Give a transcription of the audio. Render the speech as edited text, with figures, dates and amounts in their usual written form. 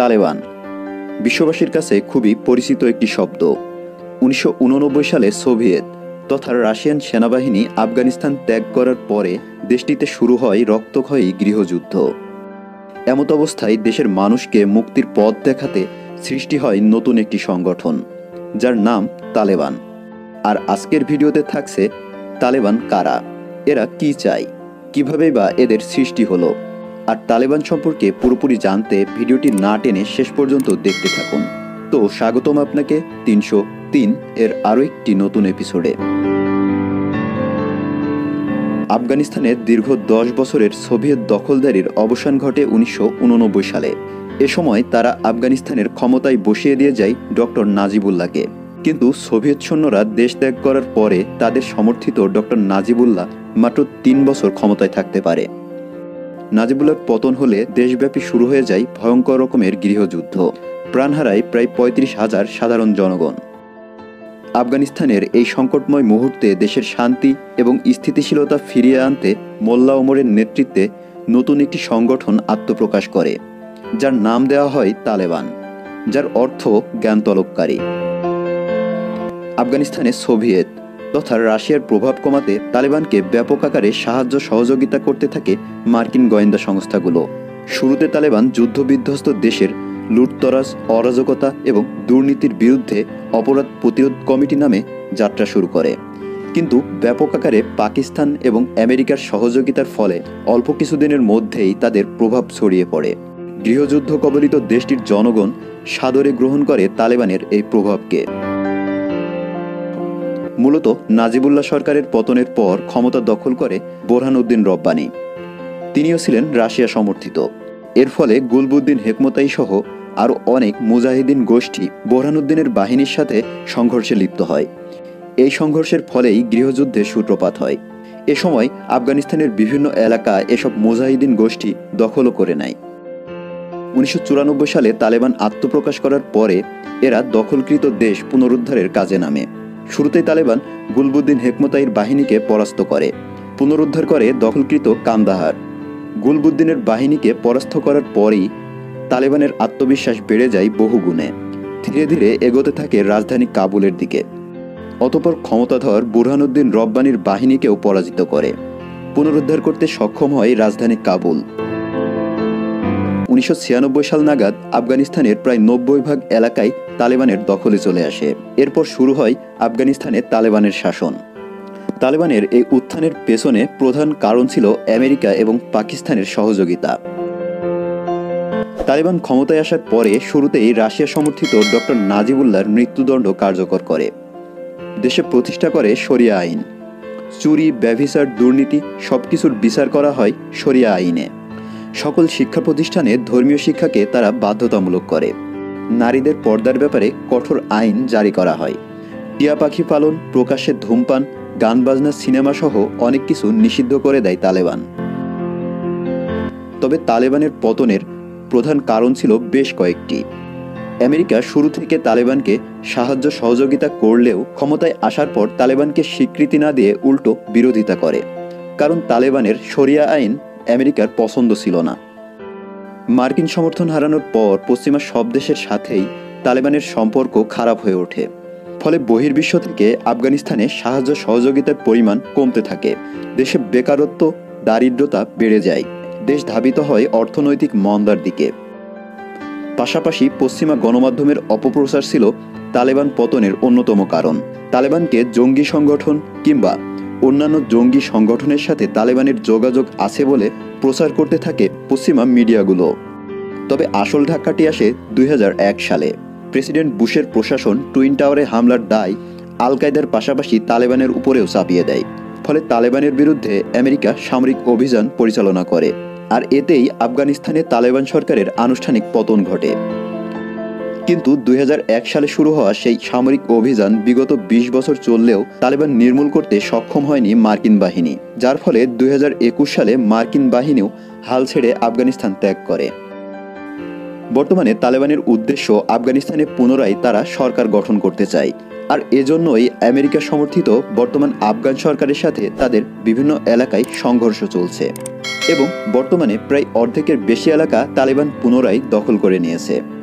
তালেবান বিশ্ববাসীর কাছে খুবই পরিচিত একটি শব্দ। ১৯৮৯ সালে সোভিয়েত তথা রাশিয়ান সেনাবাহিনী আফগানিস্তান ত্যাগ করার পরে দেশটিতে শুরু হয় রক্তক্ষয়ী গৃহযুদ্ধ। এমত অবস্থায় দেশের মানুষকে মুক্তির পথ দেখাতে সৃষ্টি হয় নতুন একটি সংগঠন যার নাম তালেবান। আর আজকের ভিডিওতে থাকছে তালেবান কারা, এরা কি চায়, কিভাবে বা এদের সৃষ্টি হলো। আর তালেবান সম্পর্কে পুরোপুরি জানতে ভিডিওটি না টেনে শেষ পর্যন্ত দেখতে থাকুন। তো স্বাগতম আপনাকে ৩০৩ এর আরও একটি নতুন এপিসোডে। আফগানিস্তানের দীর্ঘ ১০ বছরের সোভিয়েত দখলদারির অবসান ঘটে ১৯৮৯ সালে। এ সময় তারা আফগানিস্তানের ক্ষমতায় বসিয়ে দিয়ে যায় ডক্টর নাজিবুল্লাহকে। কিন্তু সোভিয়েত সৈন্যরা দেশ ত্যাগ করার পরে তাদের সমর্থিত ডক্টর নাজিবুল্লাহ মাত্র ৩ বছর ক্ষমতায় থাকতে পারে। নাজিবুল্লাহর পতন হলে দেশব্যাপী শুরু হয়ে যায় ভয়ঙ্কর রকমের গৃহযুদ্ধ। প্রাণ হারায় প্রায় ৩৫,০০০ সাধারণ জনগণ। আফগানিস্তানের এই সংকটময় মুহূর্তে দেশের শান্তি এবং স্থিতিশীলতা ফিরিয়ে আনতে মোল্লা ওমরের নেতৃত্বে নতুন একটি সংগঠন আত্মপ্রকাশ করে যার নাম দেওয়া হয় তালেবান, যার অর্থ জ্ঞান তলবকারী। আফগানিস্তানে সোভিয়েত তথা রাশিয়ার প্রভাব কমাতে তালেবানকে ব্যাপক আকারে সাহায্য সহযোগিতা করতে থাকে মার্কিন গোয়েন্দা সংস্থাগুলো। শুরুতে তালেবান যুদ্ধবিধ্বস্ত দেশের লুটতরাজ, অরাজকতা এবং দুর্নীতির বিরুদ্ধে অপরাধ প্রতিরোধ কমিটি নামে যাত্রা শুরু করে। কিন্তু ব্যাপক আকারে পাকিস্তান এবং আমেরিকার সহযোগিতার ফলে অল্প কিছুদিনের মধ্যেই তাদের প্রভাব ছড়িয়ে পড়ে। গৃহযুদ্ধ কবলিত দেশটির জনগণ সাদরে গ্রহণ করে তালেবানের এই প্রভাবকে। মূলত নাজিবুল্লাহ সরকারের পতনের পর ক্ষমতা দখল করে বোরহানউদ্দিন রব্বানি, তিনিও ছিলেন রাশিয়া সমর্থিত। এর ফলে গুলবুদ্দিন হেকমতাই সহ আরও অনেক মুজাহিদিন গোষ্ঠী বোরহানউদ্দিনের বাহিনীর সাথে সংঘর্ষে লিপ্ত হয়। এই সংঘর্ষের ফলেই গৃহযুদ্ধের সূত্রপাত হয়। এ সময় আফগানিস্তানের বিভিন্ন এলাকা এসব মুজাহিদিন গোষ্ঠী দখলও করে নেয়। ১৯৯৪ সালে তালেবান আত্মপ্রকাশ করার পরে এরা দখলকৃত দেশ পুনরুদ্ধারের কাজে নামে। শুরুতেই তালেবান গুলবুদ্দিন হেকমতাইয়ের বাহিনীকে পরাস্ত করে পুনরুদ্ধার করে দখলকৃত কান্দাহার। গুলবুদ্দিনের বাহিনীকে পরাস্ত করার পরেই তালেবানের আত্মবিশ্বাস বেড়ে যায় বহুগুণে। ধীরে ধীরে এগোতে থাকে রাজধানী কাবুলের দিকে। অতঃপর ক্ষমতাধর বোরহানউদ্দিন রব্বানির বাহিনীকেও পরাজিত করে পুনরুদ্ধার করতে সক্ষম হয় রাজধানী কাবুল। ১৯৯৬ সাল নাগাদ আফগানিস্তানের প্রায় ৯০% এলাকায় তালেবানের দখলে চলে আসে। এরপর শুরু হয় আফগানিস্তানে তালেবানের শাসন। তালেবানের এই উত্থানের পেছনে প্রধান কারণ ছিল আমেরিকা এবং পাকিস্তানের সহযোগিতা। তালেবান ক্ষমতায় আসার পরে শুরুতেই রাশিয়া সমর্থিত ডক্টর নাজিবুল্লাহর মৃত্যুদণ্ড কার্যকর করে। দেশে প্রতিষ্ঠা করে শরিয়া আইন। চুরি, ব্যভিচার, দুর্নীতি সবকিছুর বিচার করা হয় শরিয়া আইনে। সকল শিক্ষা প্রতিষ্ঠানে ধর্মীয় শিক্ষাকে তারা বাধ্যতামূলক করে। নারীদের পর্দার ব্যাপারে কঠোর আইন জারি করা হয়। টিয়া পাখি পালন, প্রকাশ্যে ধূমপান, গান বাজনা, সিনেমা সহ অনেক কিছু নিষিদ্ধ করে দেয় তালেবান। তবে তালেবানের পতনের প্রধান কারণ ছিল বেশ কয়েকটি। আমেরিকা শুরু থেকে তালেবানকে সাহায্য সহযোগিতা করলেও ক্ষমতায় আসার পর তালেবানকে স্বীকৃতি না দিয়ে উল্টো বিরোধিতা করে, কারণ তালেবানের শরিয়া আইন আমেরিকার পছন্দ ছিল না। মার্কিন সমর্থন হারানোর পর পশ্চিমা সব দেশের সাথেই তালেবানের সম্পর্ক খারাপ হয়ে ওঠে। ফলে বহির্বিশ্ব থেকে আফগানিস্তানে সাহায্য সহযোগিতার পরিমাণ কমতে থাকে। দেশে বেকারত্ব, দারিদ্রতা বেড়ে যায়। দেশ ধাবিত হয় অর্থনৈতিক মন্দার দিকে। পাশাপাশি পশ্চিমা গণমাধ্যমের অপপ্রচার ছিল তালেবান পতনের অন্যতম কারণ। তালেবানকে জঙ্গি সংগঠন কিংবা অন্যান্য জঙ্গি সংগঠনের সাথে তালেবানের যোগাযোগ আছে বলে প্রচার করতে থাকে পশ্চিমা মিডিয়াগুলো। তবে আসল ধাক্কাটি আসে ২০০১ সালে। প্রেসিডেন্ট বুশের প্রশাসন টুইন টাওয়ারে হামলার দায় আল কায়দার পাশাপাশি তালেবানের উপরেও চাপিয়ে দেয়। ফলে তালেবানের বিরুদ্ধে আমেরিকা সামরিক অভিযান পরিচালনা করে। আর এতেই আফগানিস্তানে তালেবান সরকারের আনুষ্ঠানিক পতন ঘটে। কিন্তু ২০০১ সালে শুরু হওয়া সেই সামরিক অভিযান বিগত ২০ বছর চললেও তালেবান নির্মূল করতে সক্ষম হয়নি মার্কিন বাহিনী, যার ফলে ২০২১ সালে মার্কিন বাহিনীও হাল ছেড়ে আফগানিস্তান ত্যাগ করে। বর্তমানে তালেবানের উদ্দেশ্য আফগানিস্তানে পুনরায় তারা সরকার গঠন করতে চায়। আর এজন্যই আমেরিকা সমর্থিত বর্তমান আফগান সরকারের সাথে তাদের বিভিন্ন এলাকায় সংঘর্ষ চলছে এবং বর্তমানে প্রায় অর্ধেকের বেশি এলাকা তালেবান পুনরায় দখল করে নিয়েছে।